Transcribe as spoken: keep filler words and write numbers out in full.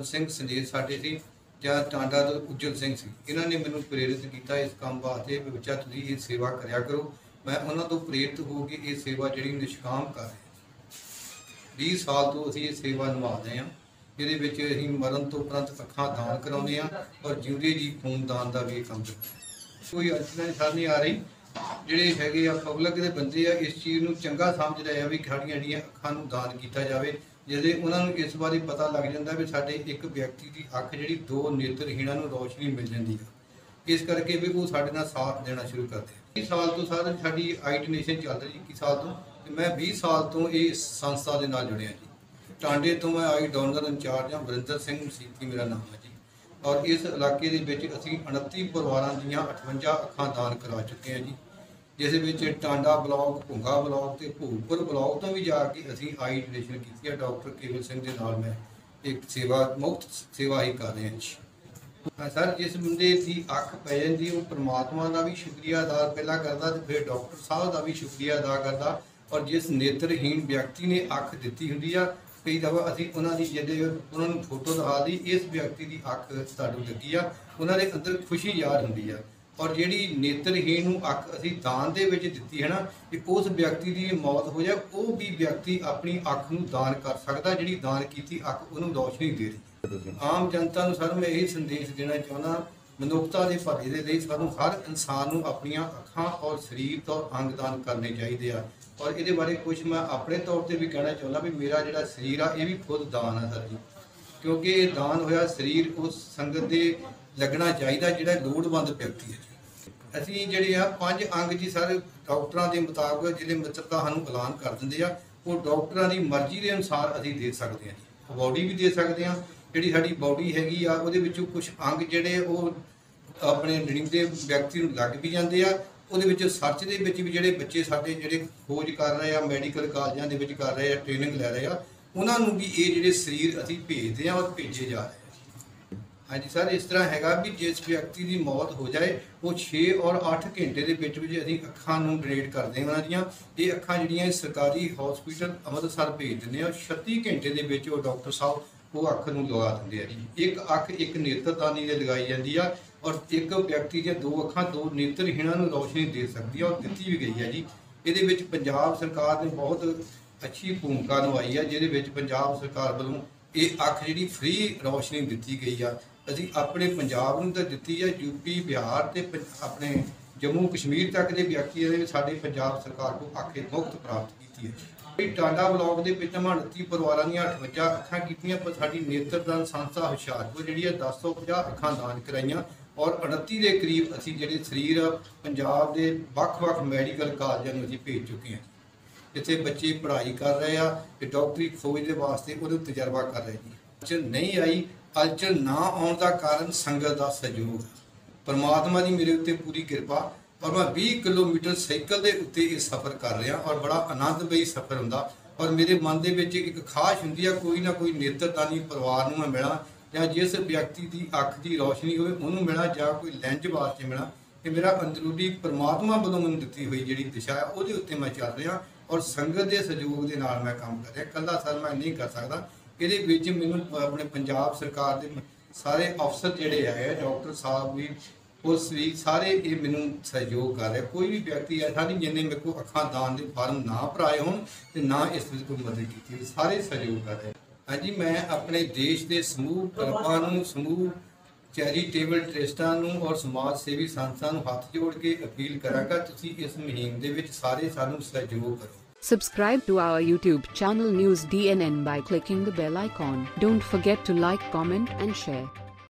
आत्म सिंह, संजीत साठे सी या टांडा तो उज्जवल सिंह सी। इन्हों ने मैनू प्रेरित किया इस काम वास्ते भी बच्चा तुसीं ये सेवा करया करो। मैं उन्होंने तो प्रेरित हो के ये सेवा जिहड़ी निष्काम कर रहे बीस साल तो असीं ये सेवा निभा रहे हैं। ये विच असीं मरण तो उपरंत अखां दान कराउने आ और जिउंदे जी खून दान का भी काम करते हैं। कोई अड़चन सामने नहीं आ रही। ਜਿਹੜੇ ਹੈਗੇ ਆ ਪਬਲਿਕ ਦੇ ਬੰਦੇ ਆ ਇਸ ਚੀਜ਼ ਨੂੰ ਚੰਗਾ ਸਮਝ ਰਹੇ ਆ ਵੀ ਖਾੜੀਆਂ ਜਿਹੜੀਆਂ ਅੱਖਾਂ ਨੂੰ ਦਾਨ ਕੀਤਾ ਜਾਵੇ। ਜਿਹਦੇ ਉਹਨਾਂ ਨੂੰ ਇਸ ਬਾਰੇ ਪਤਾ ਲੱਗ ਜਾਂਦਾ ਵੀ ਸਾਡੇ ਇੱਕ ਵਿਅਕਤੀ ਦੀ ਅੱਖ ਜਿਹੜੀ ਦੋ ਨੇਤਰਹੀਣਾਂ ਨੂੰ ਰੋਸ਼ਨੀ ਮਿਲ ਜਾਂਦੀ ਆ, ਇਸ ਕਰਕੇ ਵੀ ਉਹ ਸਾਡੇ ਨਾਲ ਸਾਥ ਦੇਣਾ ਸ਼ੁਰੂ ਕਰਦੇ ਆ। ਸਾਲ ਤੋਂ ਸਾਰੀ ਸਾਡੀ ਆਈਟ ਨੇਸ਼ਨ ਚੱਲ ਰਹੀ ਇੱਕੀ ਸਾਲ ਤੋਂ ਤੇ ਮੈਂ ਵੀਹ ਸਾਲ ਤੋਂ ਇਹ ਸੰਸਥਾ ਦੇ ਨਾਲ ਜੁੜਿਆ ਜੀ। ਟਾਂਡੇ ਤੋਂ ਮੈਂ ਆਈ ਡੋਨਰ ਇੰਚਾਰਜ ਆ, ਵਰਿੰਦਰ ਸਿੰਘ ਮਸੀਤੀ ਮੇਰਾ ਨਾਮ ਹੈ ਜੀ। और इस इलाके असी उनतीस परिवारों दी अठवंजा अखां दान करा चुके हैं जी। जिस टांडा ब्लॉक, भुंगा ब्लॉक तो भूतपुर ब्लॉक तो भी जाके असी आई डोनेशन की। डॉक्टर केवल सिंह के नाल मैं एक सेवा मुफ्त सेवा ही कर रहा जी। सर जिस बंदे की अख पै जाती वो परमात्मा का भी शुक्रिया अदा पहला करता, फिर डॉक्टर साहब का भी शुक्रिया अदा करता। और जिस नेत्रहीन व्यक्ति ने अख दी होंगी आ कई दफा असी उन्होंने जे उन्होंने फोटो दिखा दी इस व्यक्ति की अख सानू लगी आ, उन्होंने अंदर खुशी याद होंगी आ। और जी नेत्रहीन अख असी दान दे विच दित्ती है ना कि उस व्यक्ति की मौत हो जाए वह भी व्यक्ति अपनी अख नू दान कर सकता, जी दान की अख उन्होंने रोशनी दे रही। आम जनता नू सर मैं यही संदेश देना चाहता मनुखता के भले के लिए सानू हर इंसान नू अपनियां अखां और शरीर तो अंग दान करने चाहिए आ। और ये बारे कुछ मैं अपने तौर पर भी कहना चाहता भी मेरा जो शरीर आ भी खुद दान है सर जी, क्योंकि ये दान होया शरीर उस संगत के लगना चाहिए जोड़ा लोड़वंद व्यक्ति है। असी जोड़े आ पांच अंग जी सर डॉक्टरों के मुताबिक जिन्हें मित्रता सूँ ऐलान कर देंगे वो डॉक्टरों की मर्जी के अनुसार असी दे सकते हैं जी। बॉडी भी दे सकते हैं, जी साड़ी बॉडी हैगी आ वो कुछ अंग जोड़े वो अपने नड़िंदे व्यक्ति लग भी जाते हैं। वो सर्च के भी जोड़े बच्चे साढ़े जोड़े खोज कर रहे हैं, मैडिकल कॉलेजों के कर रहे हैं, ट्रेनिंग लै रहे हैं, उन्होंने भी ये जोड़े शरीर असी भेजते हैं और भेजे जा रहे हैं। हाँ जी सर इस तरह हैगा भी जिस व्यक्ति की मौत हो जाए वो छः और अठ घंटे के बीच में असी अखां डोनेट करते हैं। उन्होंने ये अखां जी सरकारी हॉस्पिटल अमृतसर भेज दें और छत्तीस घंटे के बीच डॉक्टर साहब वो अख नूं लगा देंगे जी। एक अख एक नेत्रदानी से लगाई जाती है और एक व्यक्ति जो दो अखां दो नेत्रहीणा नूं रोशनी दे सकती है और दित्ती भी गई है जी। इहदे विच पंजाब सरकार ने बहुत अच्छी भूमिका निभाई है, जिहदे विच पंजाब सरकार वालों ये अख जिहड़ी फ्री रोशनी दित्ती गई है। असीं अपने पंजाब नूं तां दित्ती है, यूपी बिहार ते अपने जम्मू कश्मीर तक के व्यक्तियों ने साडे पंजाब सरकार को अख मुफ्त प्राप्त की है। टांडा ब्लॉक के उनतीस परिवारों दी अठवंजा अखां कीतियां पर साडी नेत्रदान संस्था हुशियारपुर जिहड़ी है दस सौ पचास अखां दान कराइयां और उनतीस के करीब असी जिहड़े शरीर पंजाब के वख-वख मैडिकल कॉलेजां नूं असीं भेज चुके हैं, जिथे बच्चे पढ़ाई कर रहे हैं, डॉक्टरी खोज के वास्ते वो तजर्बा कर रहे हैं। अड़चन नहीं आई, अड़चन ना आने का कारण संगत का सहयोग, परमात्मा की मेरे उत्ते पूरी कृपा। और मैं बीस किलोमीटर साइकिल के उत्ते ये सफ़र कर रहा और बड़ा आनंदमयी सफ़र होंदा। और मेरे मन के विच एक खाश हुंदी आ कोई ना कोई नेत्रदानी परिवार नूं मैं मिला या जिस व्यक्ति की अख की रोशनी होवे उहनूं मिला या कोई लेंज वास्ते मिला। ये मेरा अंदरूनी परमात्मा वल्लों मैनूं दित्ती हुई जिहड़ी दिशा है उहदे उत्ते मैं चल रहा और संगत के सहयोग के नाल मैं काम कर रहा। कल्ला सर मैं नहीं कर सकदा, इहदे विच मैनूं अपने पंजाब सरकार दे सारे अफसर जिहड़े आए डॉक्टर साहब भी उस भी सारे ये मैनू सहयोग कर रहे। कोई भी व्यक्ति ऐसा नहीं जिन्हें मेरे को अखां दान के फार्म ना भराए हो ना इस कोई मदद की, सारे सहयोग कर रहे। हाँ जी मैं अपने देश के समूह क्लबों समूह चैरिटेबल ट्रस्टों और समाज सेवी संस्था हाथ जोड़ के अपील करांगा तुसीं इस मुहिम दे विच सारे सानू सहयोग करो। Subscribe to our YouTube channel News D N N by clicking the bell icon. Don't forget to like, comment and share.